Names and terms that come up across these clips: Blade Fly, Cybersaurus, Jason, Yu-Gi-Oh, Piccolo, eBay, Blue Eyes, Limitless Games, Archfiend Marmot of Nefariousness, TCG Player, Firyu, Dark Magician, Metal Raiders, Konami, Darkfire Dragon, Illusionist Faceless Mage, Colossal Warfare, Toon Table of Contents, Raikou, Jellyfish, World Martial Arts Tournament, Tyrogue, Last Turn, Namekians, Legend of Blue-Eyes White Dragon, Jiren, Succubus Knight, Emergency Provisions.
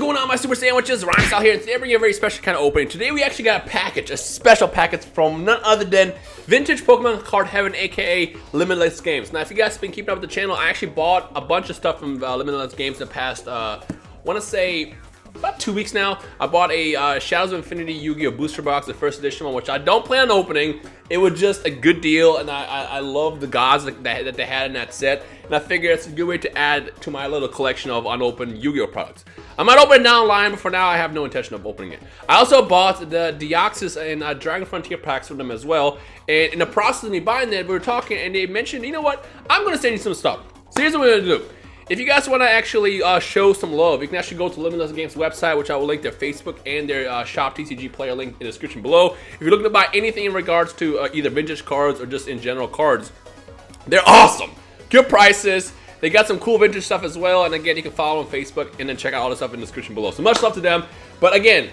going on, my Super Sandwiches? RhymeStyle here, and today I bring you a very special kind of opening. Today we actually got a package, a special package from none other than Vintage Pokemon Card Heaven, aka Limitless Games. Now, if you guys have been keeping up with the channel, I actually bought a bunch of stuff from Limitless Games in the past, I want to say, about 2 weeks now. I bought a Shadows of Infinity Yu-Gi-Oh! Booster Box, the first edition one, which I don't plan on opening. It was just a good deal, and I love the gods that they had in that set, and I figured it's a good way to add to my little collection of unopened Yu-Gi-Oh! Products. I might open it down online, but for now I have no intention of opening it. I also bought the Deoxys and Dragon Frontier packs from them as well, and in the process of me buying that, we were talking, and they mentioned, you know what, I'm going to send you some stuff. So here's what we're going to do. If you guys want to actually show some love, you can actually go to Limitless Games website, which I will link their Facebook and their shop TCG Player link in the description below. If you're looking to buy anything in regards to either vintage cards or just in general cards, they're awesome. Good prices. They got some cool vintage stuff as well. And again, you can follow on Facebook and then check out all the stuff in the description below. So much love to them. But again,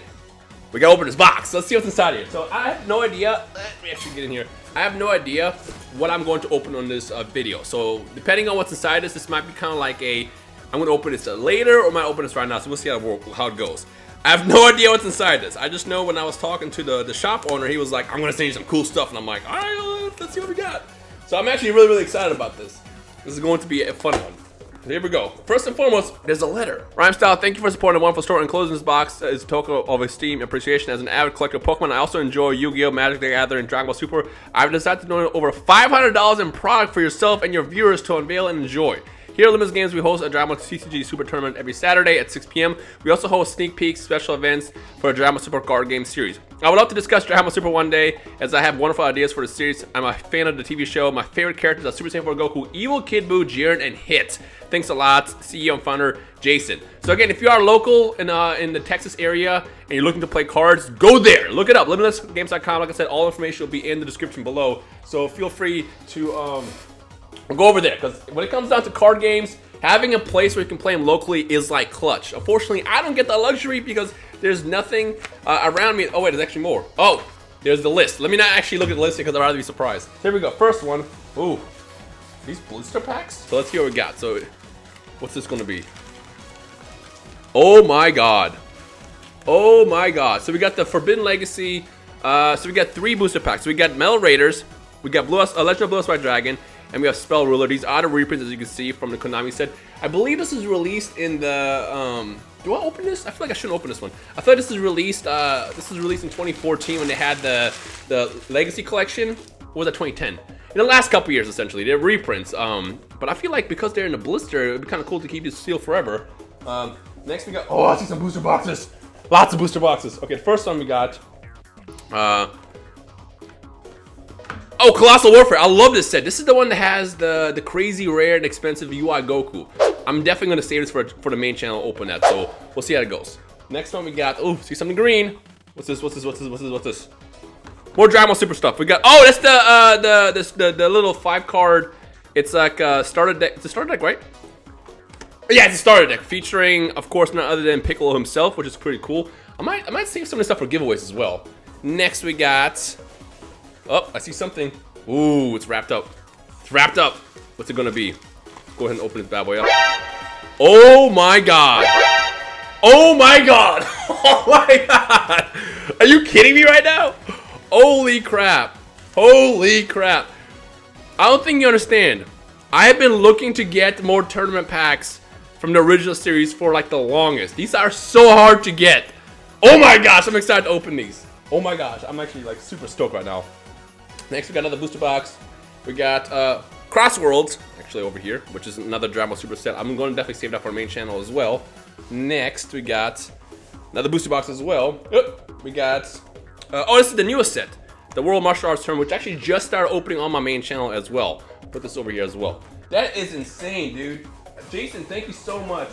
we gotta open this box. Let's see what's inside here. So I have no idea. Let me actually get in here. I have no idea what I'm going to open on this video. So depending on what's inside this, this might be kind of like a, I'm gonna open this later, or I might open this right now. So we'll see how it goes. I have no idea what's inside this. I just know when I was talking to the shop owner, he was like, I'm gonna send you some cool stuff, and I'm like, all right, let's see what we got. So I'm actually really excited about this. This is going to be a fun one. Here we go. First and foremost, there's a letter. RhymeStyle, thank you for supporting the wonderful store. Enclosed in this box is a token of esteem and appreciation. As an avid collector of Pokemon, I also enjoy Yu-Gi-Oh!, Magic the Gathering, and Dragon Ball Super. I've decided to donate over $500 in product for yourself and your viewers to unveil and enjoy. Here at Limitless Games, we host a Dragon Ball TCG Super Tournament every Saturday at 6 p.m. We also host sneak peeks, special events for a Dragon Ball Super Card Game series. I would love to discuss Dragon Ball Super one day, as I have wonderful ideas for the series. I'm a fan of the TV show. My favorite characters are Super Saiyan 4 Goku, Evil Kid Buu, Jiren, and Hit. Thanks a lot, CEO and founder, Jason. So again, if you are local in the Texas area and you're looking to play cards, go there. Look it up, LimitlessGames.com. Like I said, all information will be in the description below. So feel free to go over there, because when it comes down to card games, having a place where you can play them locally is like clutch. Unfortunately, I don't get that luxury because there's nothing around me. Oh wait, there's actually more. Oh, there's the list. Let me not actually look at the list because I'd rather be surprised. Here we go, first one. Ooh, these blister packs? So let's see what we got. So what's this gonna be? Oh my God. Oh my God. So we got the Forbidden Legacy. So we got 3 booster packs. So we got Metal Raiders, we got Legend of Blue-Eyes White Dragon, and we have Spell Ruler. These are the reprints, as you can see, from the Konami set. I believe this is released in the, do I open this? I feel like I shouldn't open this one. I feel like this is released in 2014 when they had the Legacy Collection. Or was that 2010? In the last couple years, essentially, they're reprints. But I feel like because they're in a blister, it'd be kind of cool to keep this sealed forever. Next we got, oh, I see some booster boxes. Lots of booster boxes. Okay, the first one we got, oh, Colossal Warfare. I love this set. This is the one that has the crazy rare and expensive UI Goku. I'm definitely going to save this for the main channel, open that. So we'll see how it goes. Next one we got, oh, see something green. What's this? What's this? What's this? What's this? What's this? More Dragon Ball Super stuff. We got, oh, that's the little 5 card. It's like a starter deck. It's a starter deck, right? Yeah, it's a starter deck featuring, of course, none other than Piccolo himself, which is pretty cool. I might save some of this stuff for giveaways as well. Next we got, oh, I see something. Ooh, it's wrapped up. It's wrapped up. What's it gonna be? Go ahead and open this bad boy up. Oh my God. Oh my God. Oh my God. Are you kidding me right now? Holy crap. Holy crap. I don't think you understand. I have been looking to get more tournament packs from the original series for like the longest. These are so hard to get. Oh my gosh, I'm excited to open these. Oh my gosh, I'm actually like super stoked right now. Next, we got another booster box. We got Cross Worlds, actually over here, which is another Dragon Ball Super set. I'm going to definitely save that for our main channel as well. Next, we got another booster box as well. We got, oh, this is the newest set, the World Martial Arts Tournament, which actually just started opening on my main channel as well. Put this over here as well. That is insane, dude. Jason, thank you so much.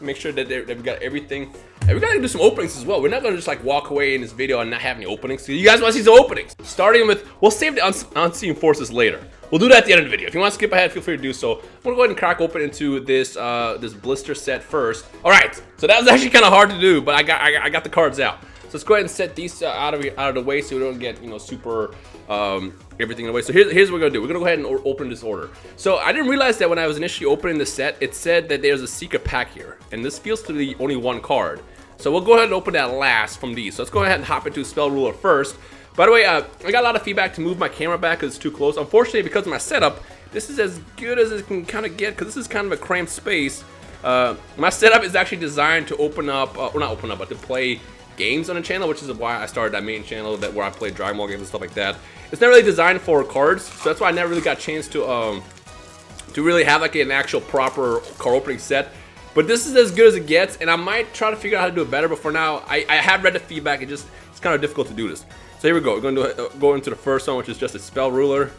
Make sure that we got everything. And we gotta do some openings as well. We're not gonna just like walk away in this video and not have any openings. So you guys wanna see some openings. Starting with, we'll save the Unseen Forces later. We'll do that at the end of the video. If you wanna skip ahead, feel free to do so. I'm gonna go ahead and crack open into this this blister set first. All right, so that was actually kinda hard to do, but I got the cards out. So let's go ahead and set these out of the way so we don't get, you know, super everything in the way. So here's what we're gonna do. We're gonna go ahead and open this order. So I didn't realize that when I was initially opening the set, it said that there's a secret pack here. And this feels to be only one card. So we'll go ahead and open that last from these. So let's go ahead and hop into Spell Ruler first. By the way, I got a lot of feedback to move my camera back because it's too close. Unfortunately, because of my setup, this is as good as it can kind of get because this is kind of a cramped space. My setup is actually designed to open up, well, not open up, but to play games on a channel, which is why I started that main channel where I play Dragon Ball games and stuff like that. It's not really designed for cards, so that's why I never really got a chance to really have like an actual proper card opening set. But this is as good as it gets, and I might try to figure out how to do it better, but for now, I have read the feedback, it's kind of difficult to do this. So here we go, we're going to go into the first one, which is just a Spell Ruler,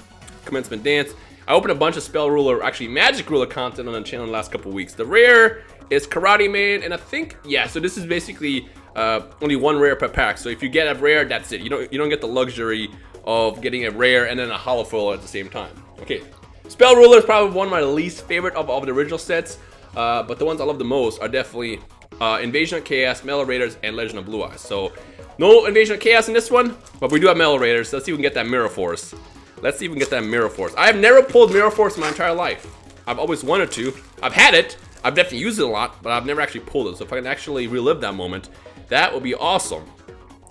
Commencement Dance. I opened a bunch of Spell Ruler, actually Magic Ruler content on the channel in the last couple weeks. The rare is Karate Man, and I think, yeah, so this is basically only one rare per pack. So if you get a rare, that's it. You don't get the luxury of getting a rare and then a hollow foil at the same time. Okay, Spell Ruler is probably one of my least favorite of the original sets. But the ones I love the most are definitely Invasion of Chaos, Metal Raiders, and Legend of Blue-Eyes. So, no Invasion of Chaos in this one, but we do have Metal Raiders. So let's see if we can get that Mirror Force. Let's see if we can get that Mirror Force. I have never pulled Mirror Force in my entire life. I've always wanted to. I've had it. I've definitely used it a lot, but I've never actually pulled it. So if I can actually relive that moment, that would be awesome.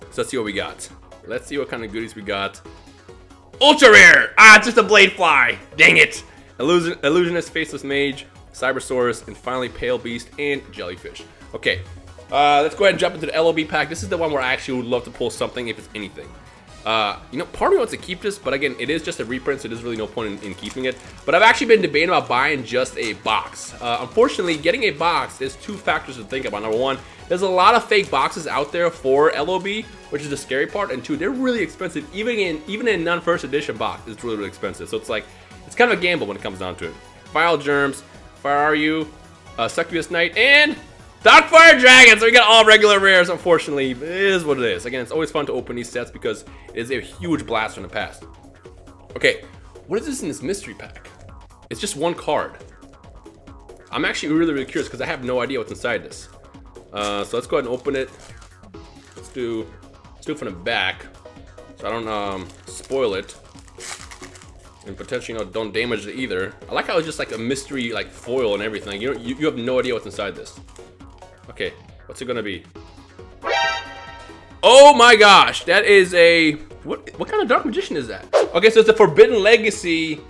So let's see what we got. Let's see what kind of goodies we got. Ultra Rare! Ah, it's just a Blade Fly. Dang it. Illusionist, Faceless Mage, Cybersaurus, and finally Pale Beast and Jellyfish. Okay, let's go ahead and jump into the L.O.B. pack. This is the one where I actually would love to pull something if it's anything. You know, part of me wants to keep this, but again, it is just a reprint, so there's really no point in keeping it. But I've actually been debating about buying just a box. Unfortunately, getting a box is two factors to think about. Number one, there's a lot of fake boxes out there for L.O.B., which is the scary part. And two, they're really expensive. Even in a non-first edition box, it's really, really expensive. So it's like, it's kind of a gamble when it comes down to it. Vile Germs, Firyu, Succubus Knight, and Darkfire Dragon. So we got all regular rares, unfortunately. It is what it is. Again, it's always fun to open these sets because it is a huge blast from the past. Okay, what is this in this mystery pack? It's just one card. I'm actually really, really curious because I have no idea what's inside this. So let's go ahead and open it. Let's do it from the back so I don't spoil it. And potentially, you know, don't damage it either. I like how it's just like a mystery, like foil and everything. You have no idea what's inside this. Okay, what's it gonna be? Oh my gosh, that is a what kind of Dark Magician is that? Okay, so it's a Forbidden Legacy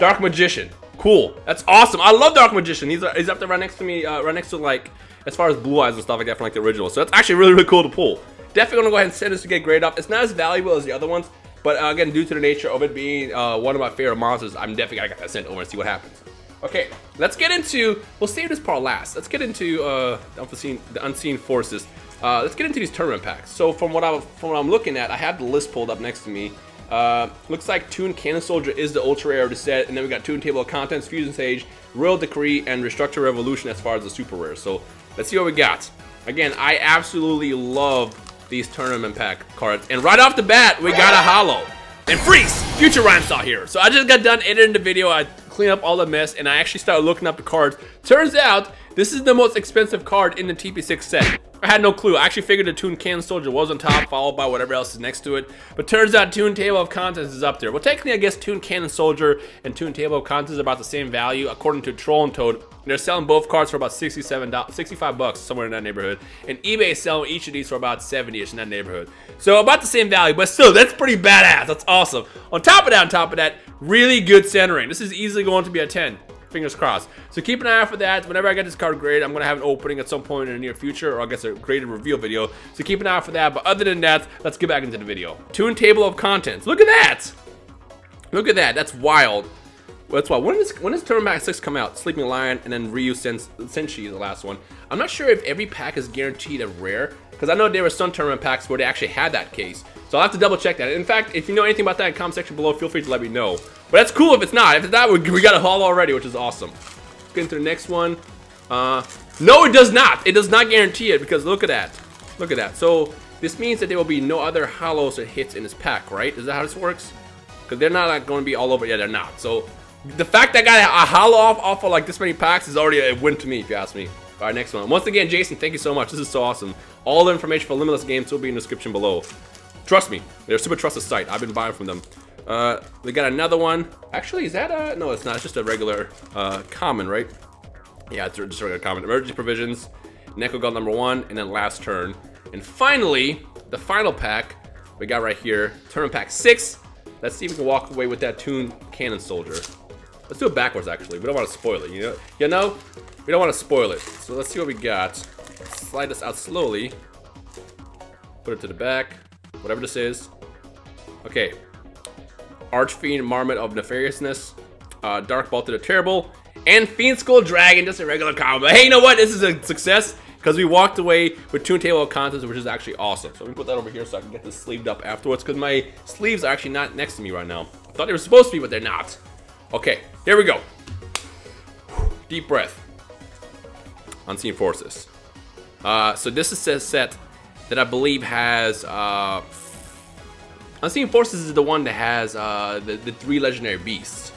Dark Magician. Cool, that's awesome. I love Dark Magician. He's up there right next to me, right next to like as far as Blue Eyes and stuff like that from like the original. So that's actually really, really cool to pull. Definitely gonna go ahead and send this to get graded up. It's not as valuable as the other ones. But again, due to the nature of it being one of my favorite monsters, I'm definitely gonna get that sent over and see what happens. Okay, let's get into, we'll save this part last. Let's get into the Unseen Forces. Let's get into these tournament packs. So from what I'm looking at, I have the list pulled up next to me. Looks like Toon Cannon Soldier is the ultra rare of the set, and then we got Toon Table of Contents, Fusion Sage, Royal Decree, and Restructure Revolution as far as the super rare. So let's see what we got. Again, I absolutely love these tournament pack cards, and right off the bat we got a hollow and freeze future RhymeStyle here. So I just got done editing the video, I cleaned up all the mess, and I actually started looking up the cards. Turns out this is the most expensive card in the TP6 set. I had no clue. I actually figured the Toon Cannon Soldier was on top, followed by whatever else is next to it, but turns out Toon Table of Contents is up there. Well, technically I guess Toon Cannon Soldier and Toon Table of Contents are about the same value according to Troll and Toad. They're selling both cards for about $65 somewhere in that neighborhood, and eBay is selling each of these for about 70-ish in that neighborhood. So about the same value, but still, that's pretty badass. That's awesome. On top of that, really good centering. This is easily going to be a 10. Fingers crossed. So keep an eye out for that. Whenever I get this card graded, I'm going to have an opening at some point in the near future, or I guess a graded reveal video. So keep an eye out for that. But other than that, let's get back into the video. Toon Table of Contents. Look at that. Look at that. That's wild. That's wild. When does Tournament Pack 6 come out? Sleeping Lion and then Ryu Senshi is the last one. I'm not sure if every pack is guaranteed a rare, because I know there were some tournament packs where they actually had that case. So I'll have to double check that. In fact, if you know anything about that in the comment section below, feel free to let me know. But that's cool if it's not. If it's not, we got a haul already, which is awesome. Let's get into the next one. No, it does not. It does not guarantee it, because look at that. Look at that. So this means that there will be no other hollows or hits in this pack, right? Is that how this works? Because they're not like, going to be all over. Yeah, they're not. So the fact that I got a hollow off of like this many packs is already a win to me, if you ask me. All right, next one. Once again, Jason, thank you so much. This is so awesome. All the information for Limitless Games will be in the description below. Trust me, they're a super trusted site. I've been buying from them. We got another one. Actually, is that a... No, it's not. It's just a regular common, right? Yeah, it's just a regular common. Emergency Provisions. Neko got number one, and then last turn. And finally, the final pack we got right here, tournament pack 6. Let's see if we can walk away with that Toon Cannon Soldier. Let's do it backwards, actually. We don't want to spoil it, you know? We don't want to spoil it. So let's see what we got. Slide this out slowly. Put it to the back. Whatever this is. Okay. Archfiend, Marmot of Nefariousness. Dark Bolt to the Terrible. And Fiend Skull Dragon, just a regular combo. Hey, you know what? This is a success because we walked away with Toon Table of Contents, which is actually awesome. So let me put that over here so I can get this sleeved up afterwards because my sleeves are actually not next to me right now. I thought they were supposed to be, but they're not. Okay, here we go. Deep breath. Unseen Forces. So this is a set that I believe has... Unseen Forces is the one that has the three legendary beasts.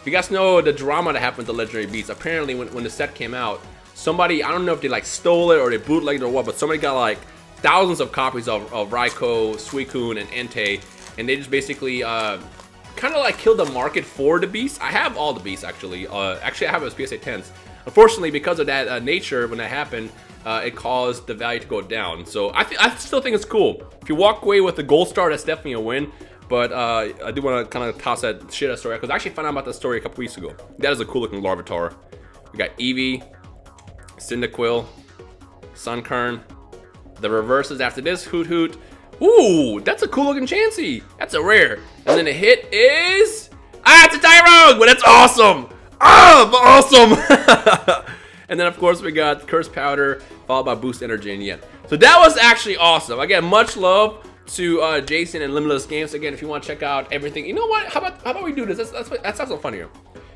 If you guys know the drama that happened to Legendary Beasts, apparently when the set came out, somebody, I don't know if they like stole it or they bootlegged it or what, but somebody got like thousands of copies of Raikou, Suicune, and Entei, and they just basically kind of like killed the market for the beasts. I have all the beasts actually. I have it as PSA 10s. Unfortunately, because of that nature, when that happened, it caused the value to go down. So I still think it's cool. If you walk away with a gold star, that's definitely a win. But I do want to kind of toss that shit out story because I actually found out about that story a couple weeks ago. That is a cool looking Larvitar. We got Eevee, Cyndaquil, Sunkern. The reverses after this, Hoot Hoot. Ooh, that's a cool looking Chansey. That's a rare. And then the hit is, it's a Tyrogue. Well, that's awesome. Awesome. And then of course we got Curse Powder followed by Boost Energy and Yen. So that was actually awesome. Again, much love to Jason and Limitless Games. Again, if you want to check out everything, you know what? How about we do this? That sounds so fun here.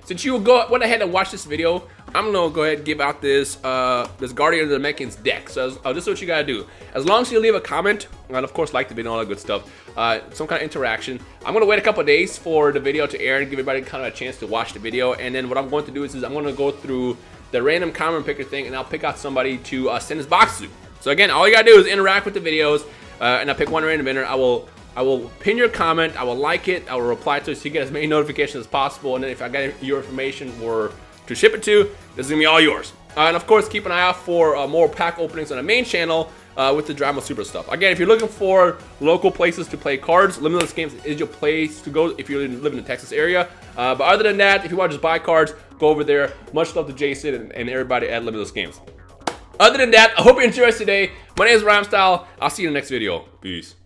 Since you went ahead and watched this video, I'm gonna go ahead and give out this this Guardian of the Namekians deck. So this is what you gotta do. As long as you leave a comment and of course like the video and all that good stuff, some kind of interaction. I'm gonna wait a couple of days for the video to air and give everybody kind of a chance to watch the video. And then what I'm going to do is I'm gonna go through the random comment picker thing and I'll pick out somebody to send this box to. So again, all you gotta do is interact with the videos. And I pick one random winner. I will pin your comment. I will like it. I will reply to it so you get as many notifications as possible. And then if I get your information or to ship it to, this is gonna be all yours. And of course, keep an eye out for more pack openings on the main channel with the Dragon Ball Super stuff. Again, if you're looking for local places to play cards, Limitless Games is your place to go if you live in the Texas area. But other than that, if you want to just buy cards, go over there. Much love to Jason and everybody at Limitless Games. Other than that, I hope you enjoyed today. My name is RhymeStyle. I'll see you in the next video. Peace.